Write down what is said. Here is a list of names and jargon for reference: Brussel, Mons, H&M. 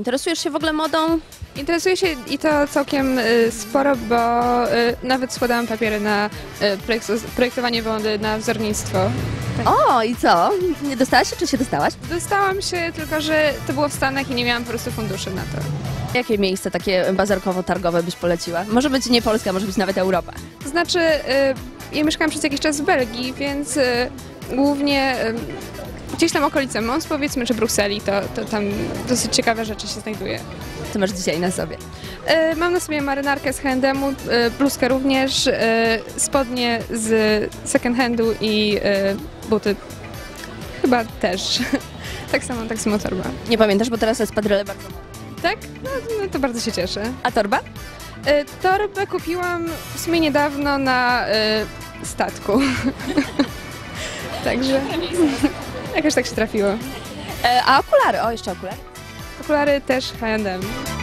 Interesujesz się w ogóle modą? Interesuję się i to całkiem sporo, bo nawet składałam papiery na projektowanie mody, na wzornictwo. Tak. O, i co? Nie dostałaś się, czy się dostałaś? Dostałam się, tylko że to było w Stanach i nie miałam po prostu funduszy na to. Jakie miejsce takie bazarkowo-targowe byś poleciła? Może być nie Polska, może być nawet Europa. To znaczy, ja mieszkałam przez jakiś czas w Belgii, więc głównie gdzieś tam okolice Mons, powiedzmy, czy Brukseli, to tam dosyć ciekawe rzeczy się znajduje. Co masz dzisiaj na sobie? Mam na sobie marynarkę z H&M, bluzkę również, spodnie z second handu i buty. Chyba też. tak samo torba. Nie pamiętasz, bo teraz jest padrele bardzo. Tak? No to bardzo się cieszę. A torba? Torbę kupiłam w sumie niedawno na statku. Także jakoś tak się trafiło. A okulary? O, jeszcze okulary. Okulary też H&M.